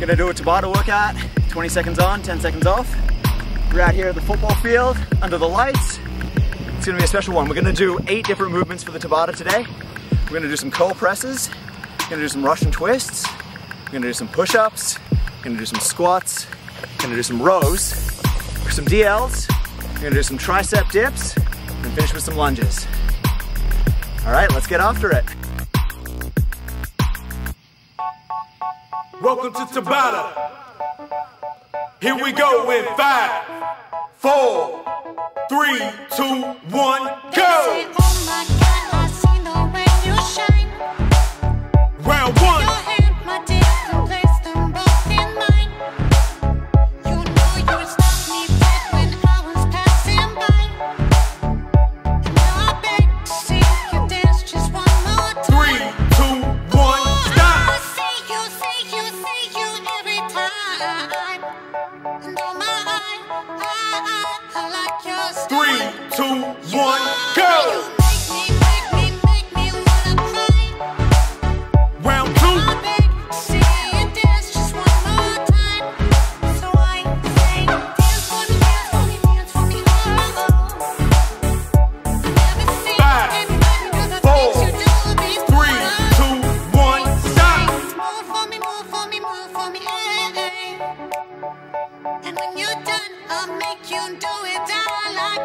Gonna do a Tabata workout, 20 seconds on, 10 seconds off. We're out here at the football field, under the lights. It's gonna be a special one. We're gonna do 8 different movements for the Tabata today. We're gonna do some curl presses, we're gonna do some Russian twists, we're gonna do some push-ups, we're gonna do some squats, we're gonna do some rows, some DLs, we're gonna do some tricep dips, and finish with some lunges. All right, let's get after it. Welcome to Tabata. Here we go in 5, 4, 3, 2, 1, go! Oh my God, I see the way you shine. Round 1. Your hand, my dear, and place them both in mine. You know you stopped me back when I was passing by. And now I beg to see you dance just one more time. 3, 2, 1, oh, stop! I see you every time. And oh my, I like your style. 3, 2, 1, go! I'll make you do it all like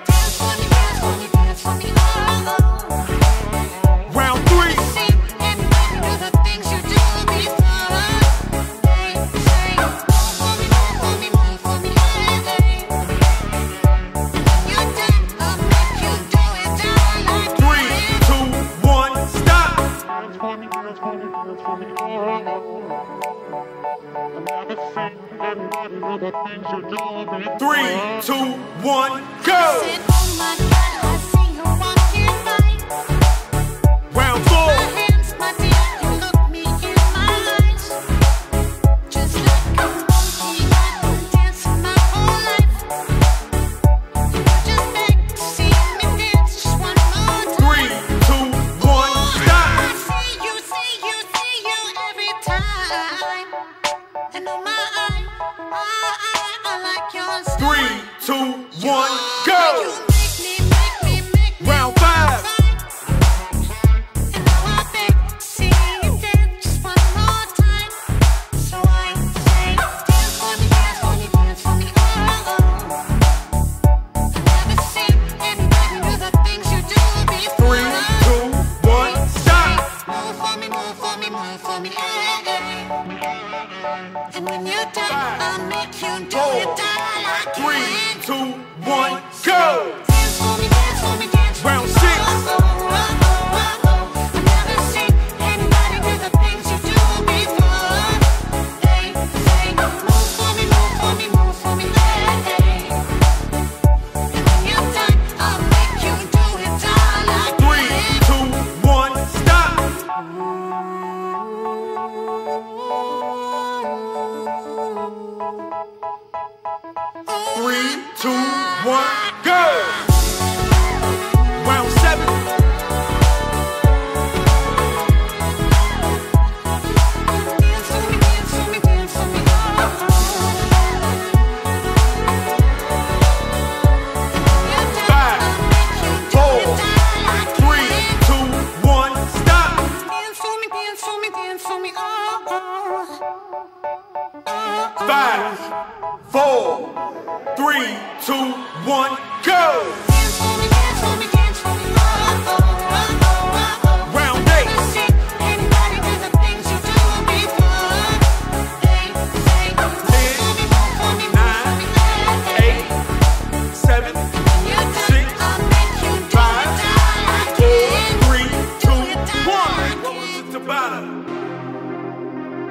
for me, dance for me, dance for me, oh. Round 3. See, and when you do the things you do before, say, move for me, move for me, move for me, hey. And when you dance, I'll make you do it all like 3, 2, 1, stop! Dance for me, dance for me, dance for me, oh. Never 3, 2, 1, go! Said, oh my God, I see you walking by. Round 4. My hands, my dear, you look me in my eyes. Just like a monkey, I've been dancing my whole life. You just beg to see me dance just one more time. 3, 2, 1, oh, stop! I see you every time. And on my eye, I like your style. 3, 2, 1, go! You make me, Round 5. And now I beg to see you dance just one more time. So I say, dance for me, dance for me, dance for me, oh. I've never seen anybody do the things you do before. 3, 2, 1, stop! Move for me, move for me, move for me, eh, eh. And when you do, I'll make you do it all like 3, 2, 1, go! Dance for me, dance for me, dance for me. Round 6. Oh, oh, oh, oh, oh. I've never seen anybody do the things you do before. They move for me, move for me, move for me. And when you do, I'll make you do it all like 3, 2, 1, stop! 3, 2, 1, go!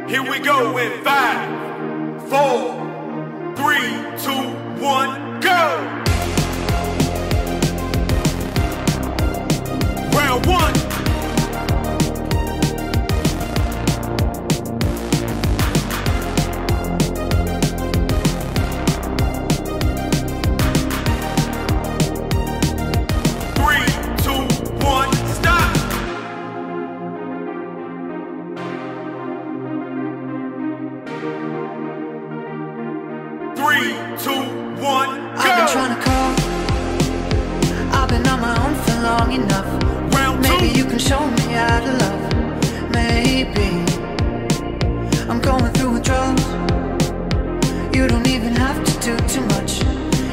Here we go in 5, 4, 3, 2, 1, go! Round 1. long enough. Maybe you can show me how to love. Maybe I'm going through withdrawals. You don't even have to do too much.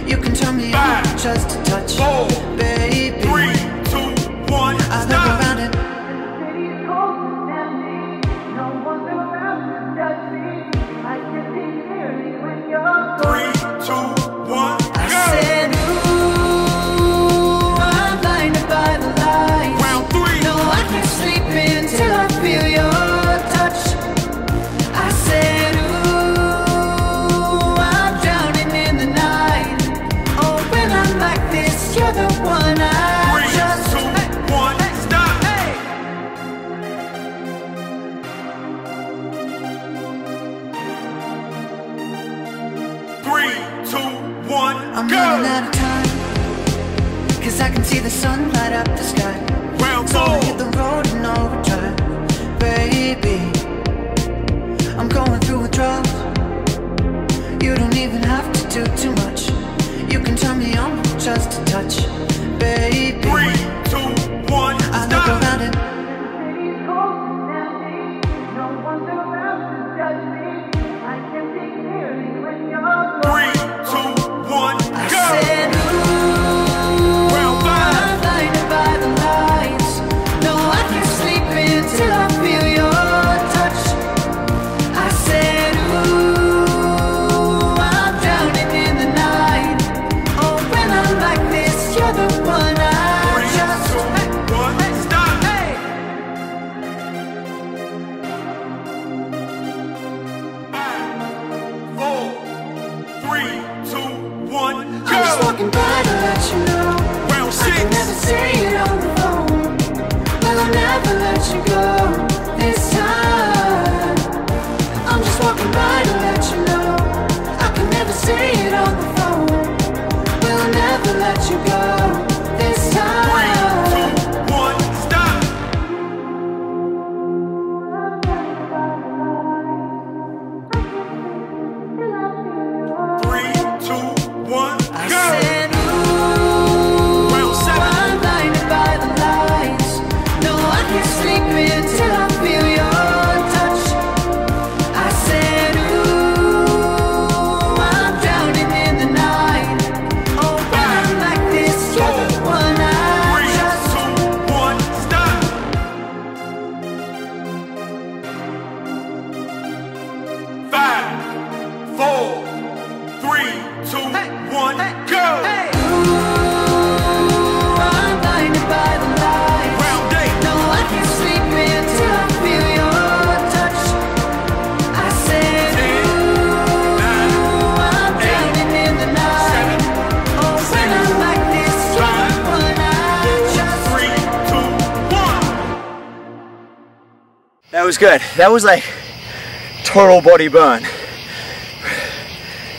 You can turn me on just a touch. Four, baby, 3, 2, 1, I look around it. I'm running out of time, cause I can see the sun light up the sky. So I hit the road in overdrive. Baby, I'm going through withdrawals. You don't even have to do too much. You can turn me on with just a touch. Baby, 3, 2, 1, I look around it. No one's around to judge me. I can see clearly when you're gone. Walking by to let you know, I can never say it on the phone, but I'll never let you go this time. I'm just walking by to let you know, I can never say it on the phone, but I'll never let you go this time. 3, 2, 1, stop. 3, 2, 1. That was good. That was like total body burn.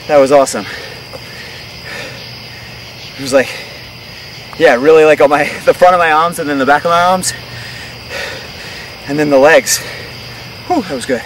That was awesome. It was like, yeah, really like on the front of my arms and then the back of my arms and then the legs. Whew, that was good.